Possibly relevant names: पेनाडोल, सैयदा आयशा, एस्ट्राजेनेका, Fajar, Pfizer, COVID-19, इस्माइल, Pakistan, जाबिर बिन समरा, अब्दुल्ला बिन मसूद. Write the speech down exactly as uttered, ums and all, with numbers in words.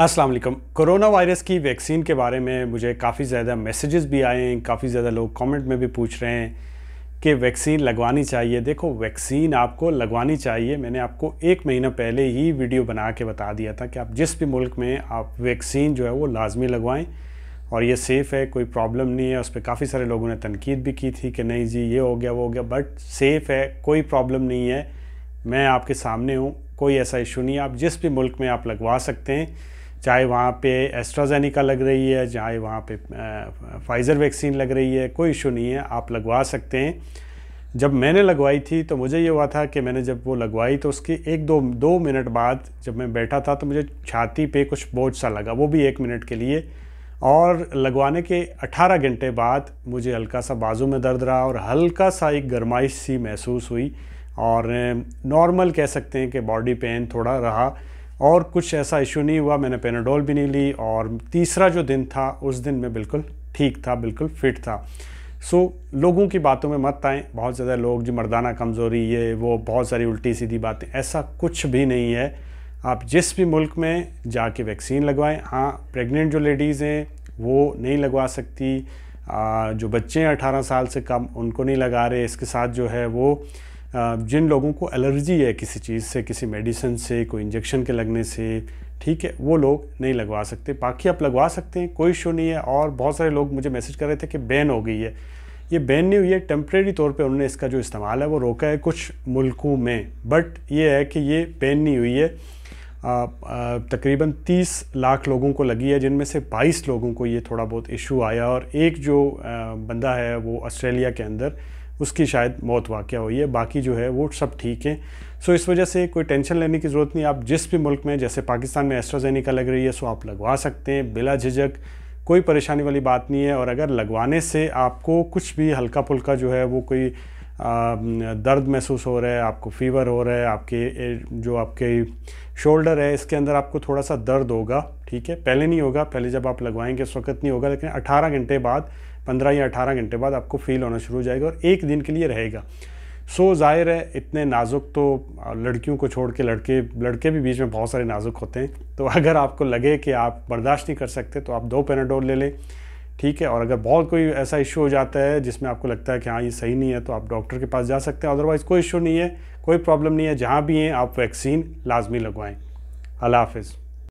अस्सलाम वालेकुम। Corona virus की वैक्सीन के बारे में मुझे काफ़ी ज़्यादा मैसेजेस भी आए हैं, काफ़ी ज़्यादा लोग कमेंट में भी पूछ रहे हैं कि वैक्सीन लगवानी चाहिए। देखो, वैक्सीन आपको लगवानी चाहिए। मैंने आपको एक महीना पहले ही वीडियो बना के बता दिया था कि आप जिस भी मुल्क में आप वैक्सीन जो है वो लाजमी लगवाएं और ये सेफ़ है, कोई प्रॉब्लम नहीं है। उस पर काफ़ी सारे लोगों ने तनकीद भी की थी कि नहीं जी ये हो गया वो हो गया, बट सेफ़ है, कोई प्रॉब्लम नहीं है। मैं आपके सामने हूँ, कोई ऐसा इशू नहीं है। आप जिस भी मुल्क में आप लगवा सकते हैं, चाहे वहाँ पे एस्ट्राजेनेका लग रही है, चाहे वहाँ पे फाइज़र वैक्सीन लग रही है, कोई इशू नहीं है, आप लगवा सकते हैं। जब मैंने लगवाई थी तो मुझे ये हुआ था कि मैंने जब वो लगवाई तो उसकी एक दो दो मिनट बाद जब मैं बैठा था तो मुझे छाती पे कुछ बोझ सा लगा, वो भी एक मिनट के लिए। और लगवाने के अठारह घंटे बाद मुझे हल्का सा बाजू में दर्द रहा और हल्का सा एक गर्माइश सी महसूस हुई और नॉर्मल कह सकते हैं कि बॉडी पेन थोड़ा रहा और कुछ ऐसा इशू नहीं हुआ। मैंने पेनाडोल भी नहीं ली और तीसरा जो दिन था उस दिन मैं बिल्कुल ठीक था, बिल्कुल फिट था। सो लोगों की बातों में मत आएँ। बहुत ज़्यादा लोग जो मर्दाना कमज़ोरी है वो, बहुत सारी उल्टी सीधी बातें, ऐसा कुछ भी नहीं है। आप जिस भी मुल्क में जाके वैक्सीन लगवाएं। हाँ, प्रेग्नेंट जो लेडीज़ हैं वो नहीं लगवा सकती, जो बच्चे हैं अठारह साल से कम उनको नहीं लगा रहे। इसके साथ जो है वो जिन लोगों को एलर्जी है किसी चीज़ से, किसी मेडिसिन से, कोई इंजेक्शन के लगने से, ठीक है, वो लोग नहीं लगवा सकते। बाकी आप लगवा सकते हैं, कोई इशू नहीं है। और बहुत सारे लोग मुझे मैसेज कर रहे थे कि बैन हो गई है। ये बैन नहीं हुई है, टेम्प्रेरी तौर पे उन्होंने इसका जो इस्तेमाल है वो रोका है कुछ मुल्कों में, बट ये है कि ये बैन नहीं हुई है। तकरीबन तीस लाख लोगों को लगी है, जिनमें से बाईस लोगों को ये थोड़ा बहुत इशू आया और एक जो बंदा है वो ऑस्ट्रेलिया के अंदर, उसकी शायद मौत वाक़या हुई है। बाकी जो है वो सब ठीक है। सो इस वजह से कोई टेंशन लेने की ज़रूरत नहीं। आप जिस भी मुल्क में, जैसे पाकिस्तान में एस्ट्राजेनेका लग रही है, सो आप लगवा सकते हैं बिला झिझक, कोई परेशानी वाली बात नहीं है। और अगर लगवाने से आपको कुछ भी हल्का फुल्का जो है वो कोई आ, दर्द महसूस हो रहा है, आपको फ़ीवर हो रहा है, आपके जो आपके शोल्डर है इसके अंदर आपको थोड़ा सा दर्द होगा, ठीक है, पहले नहीं होगा, पहले जब आप लगवाएंगे उस वक्त नहीं होगा, लेकिन अठारह घंटे बाद, पंद्रह या अठारह घंटे बाद आपको फ़ील होना शुरू हो जाएगा और एक दिन के लिए रहेगा। सो ज़ाहिर है इतने नाजुक तो लड़कियों को छोड़ के लड़के लड़के भी बीच में बहुत सारे नाजुक होते हैं। तो अगर आपको लगे कि आप बर्दाश्त नहीं कर सकते तो आप दो पेनाडोल ले लें, ठीक है। और अगर बहुत कोई ऐसा इशू हो जाता है जिसमें आपको लगता है कि हाँ ये सही नहीं है तो आप डॉक्टर के पास जा सकते हैं। अदरवाइज़ कोई इशू नहीं है, कोई प्रॉब्लम नहीं है। जहाँ भी हैं आप वैक्सीन लाजमी लगवाएँ। अल्लाह हाफ़िज़।